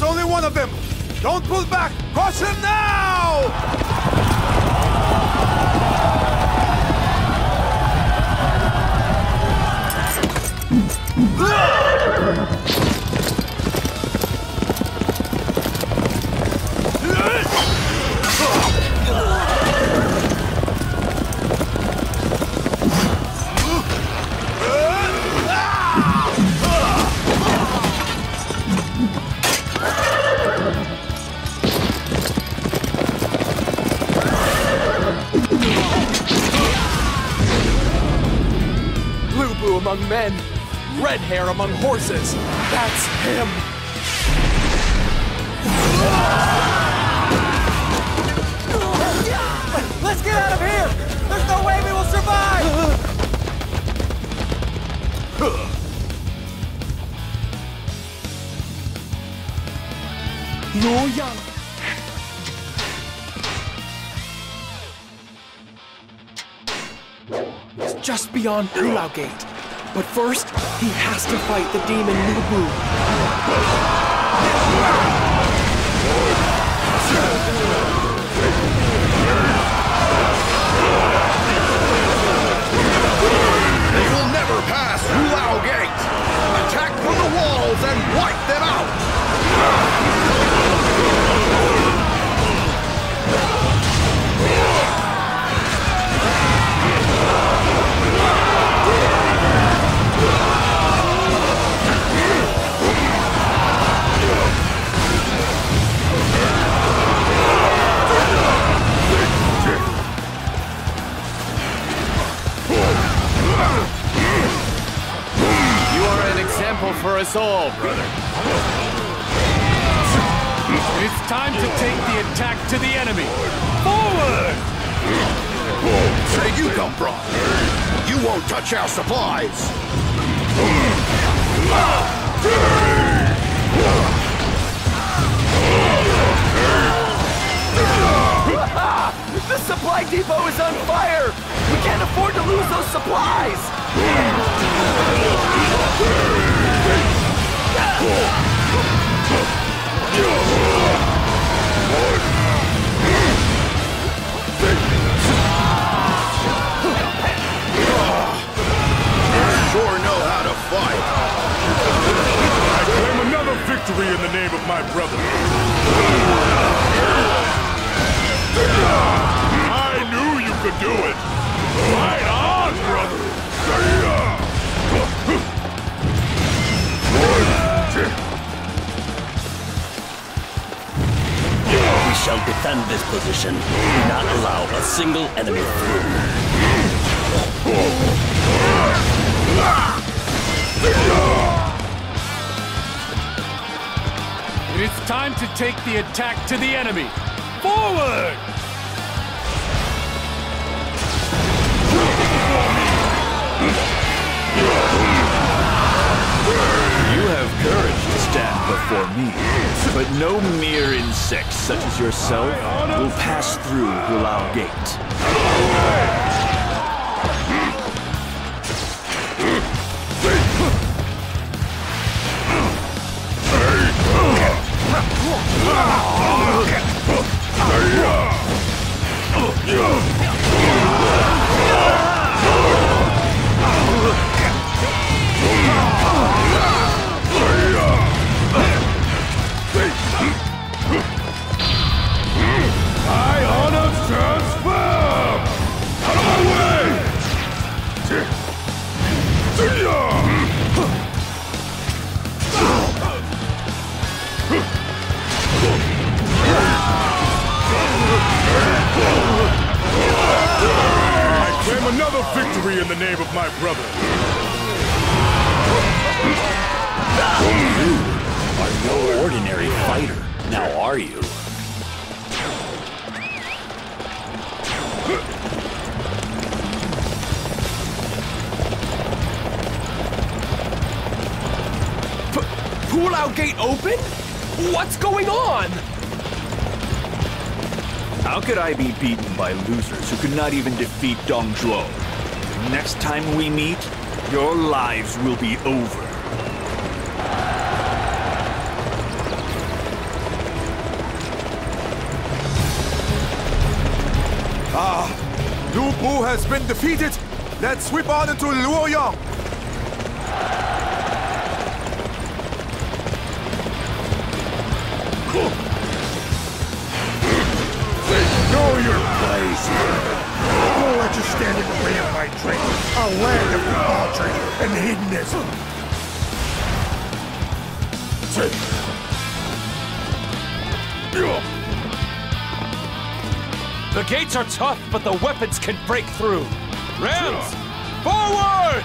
There's only one of them! Don't pull back! Crush him now! Lu Bu among men, red hair among horses. That's him. Let's get out of here. There's no way we will survive. Luoyang. Just beyond Pulau Gate. But first, he has to fight the demon Lu Bu. They will never pass Pulau Gate. Attack from the walls and wipe them out. For us all, brother. It's time to take the attack to the enemy. Forward! Where did you come from? You won't touch our supplies! The supply depot is on fire! We can't afford to lose those supplies! Sure know how to fight. I claim another victory in the name of my brother. I knew you could do it. Fight on, brother. We shall defend this position. Do not allow a single enemy through. It's time to take the attack to the enemy. Forward! For me, but no mere insects such as yourself will pass through Pulau Gate. I claim another victory in the name of my brother. You are no ordinary fighter, now are you? Pulau Gate open? What's going on? How could I be beaten by losers who could not even defeat Dong Zhuo? Next time we meet, your lives will be over. Bu has been defeated. Let's sweep on into Luoyang. Know your place. Don't let you stand in the way of my dream. A land of debauchery and hedonism. The gates are tough, but the weapons can break through. Rams, forward!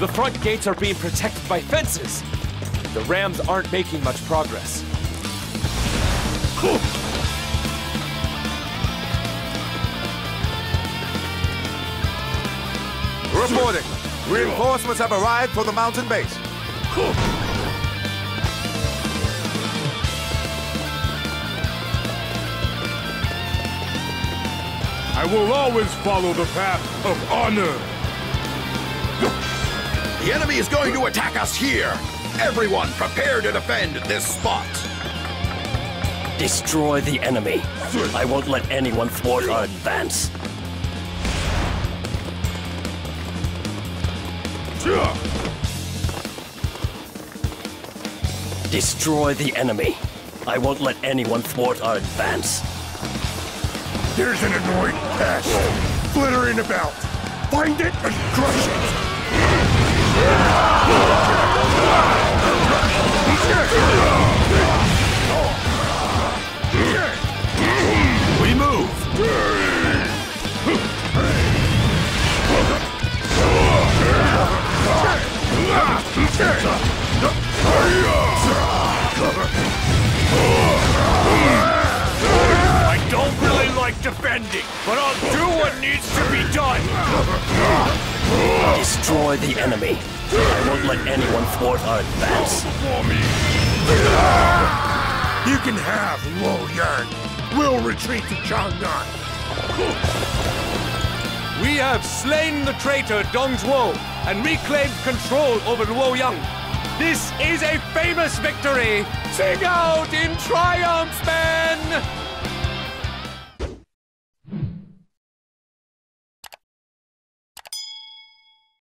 The front gates are being protected by fences. The rams aren't making much progress. Reporting. Reinforcements have arrived for the mountain base. I will always follow the path of honor. The enemy is going to attack us here. Everyone prepare to defend this spot. Destroy the enemy. I won't let anyone thwart our advance. Destroy the enemy. I won't let anyone thwart our advance. There's an annoying pest flittering about. Find it and crush it. We move. I don't really like defending, but I'll do what needs to be done. Destroy the enemy. I won't let anyone thwart our advance. You can have Luoyang. We'll retreat to Chang'an. We have slain the traitor Dong Zhuo and reclaimed control over Luoyang. This is a famous victory! Sing out in triumph, men!